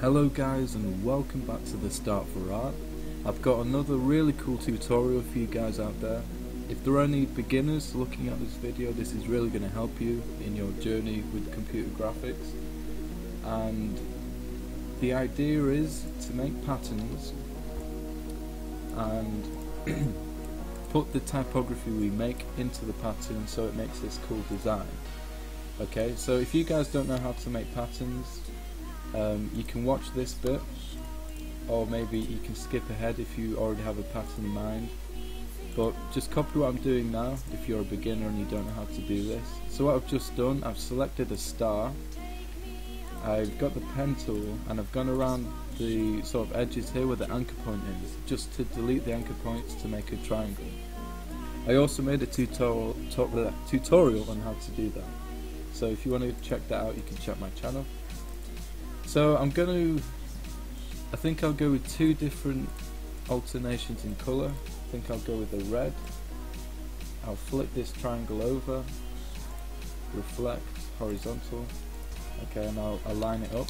Hello guys, and welcome back to the Start for Art. I've got another really cool tutorial for you guys out there. If there are any beginners looking at this video, this is really going to help you in your journey with computer graphics. And the idea is to make patterns and put the typography we make into the pattern so it makes this cool design. Okay, so if you guys don't know how to make patterns, you can watch this bit, or maybe you can skip ahead if you already have a pattern in mind, but just copy what I'm doing now if you're a beginner and you don't know how to do this. So what I've just done, I've selected a star, I've got the pen tool, and I've gone around the sort of edges here where the anchor point is, just to delete the anchor points to make a triangle. I also made a tutorial on how to do that, so if you want to check that out, you can check my channel. So I think I'll go with two different alternations in colour. I think I'll go with the red. I'll flip this triangle over, reflect, horizontal, okay, and I'll align it up.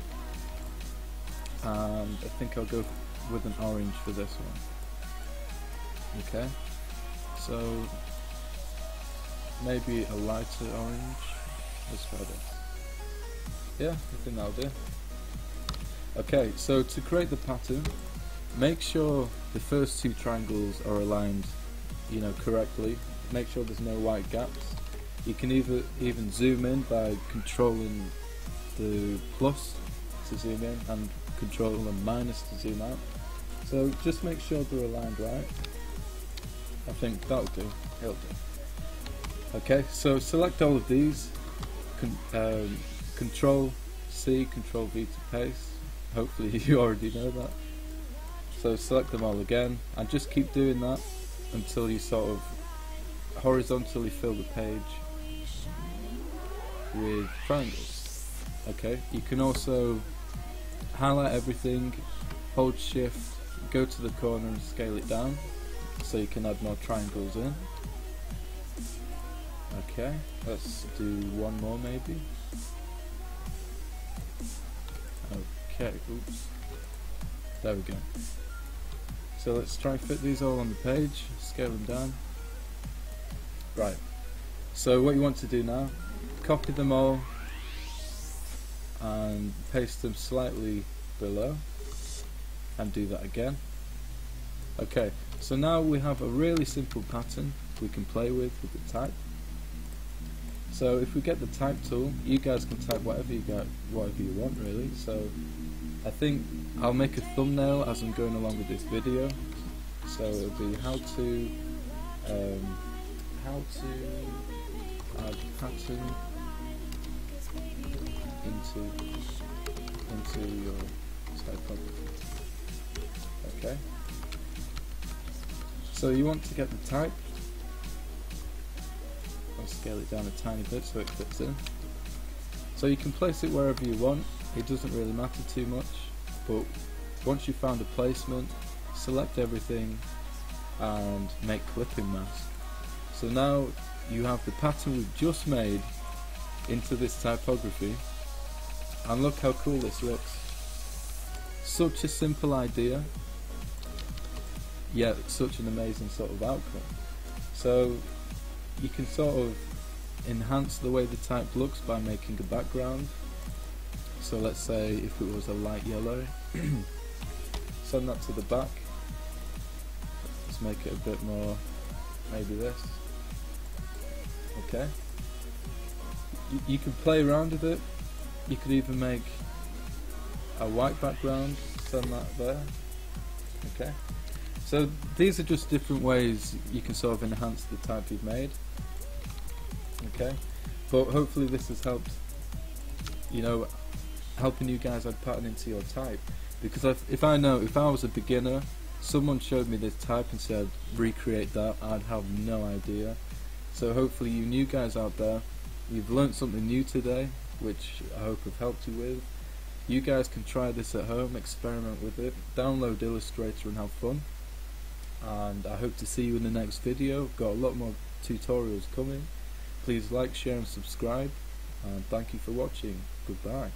And I think I'll go with an orange for this one. Okay, so maybe a lighter orange. Let's try this. Yeah, I think that'll do. Okay, so to create the pattern, make sure the first two triangles are aligned, you know, correctly. Make sure there's no white gaps. You can even zoom in by controlling the plus to zoom in and controlling the minus to zoom out. So just make sure they're aligned right. I think that'll do. It'll do. Okay, so select all of these. Control C, Control V to paste. Hopefully you already know that. So select them all again and just keep doing that until you sort of horizontally fill the page with triangles. Okay, you can also highlight everything, hold shift, go to the corner and scale it down so you can add more triangles in. Okay, let's do one more maybe. Okay, oops, there we go. So let's try and fit these all on the page, scale them down. Right, so what you want to do now, copy them all and paste them slightly below and do that again. Okay, so now we have a really simple pattern we can play with the type. So if we get the type tool, you guys can type whatever you want really. So I think I'll make a thumbnail as I'm going along with this video. So it'll be how to add pattern into your typography. Okay. So you want to get the type. I'll scale it down a tiny bit so it fits in. So you can place it wherever you want, it doesn't really matter too much, but once you've found a placement, select everything and make clipping mask. So now you have the pattern we've just made into this typography, and look how cool this looks. Such a simple idea, yet such an amazing sort of outcome. So you can sort of enhance the way the type looks by making a background. So let's say if it was a light yellow, send that to the back. Let's make it a bit more, maybe this. Okay. You can play around with it. You could even make a white background, send that there. Okay. So these are just different ways you can sort of enhance the type you've made. Okay, but hopefully this has helped, you know, helping you guys add pattern into your type, because if I was a beginner, someone showed me this type and said recreate that, I'd have no idea. So hopefully you new guys out there, you've learned something new today, which I hope I've helped you with. You guys can try this at home, experiment with it, download Illustrator and have fun, and I hope to see you in the next video. I've got a lot more tutorials coming. Please like, share and subscribe, and thank you for watching. Goodbye.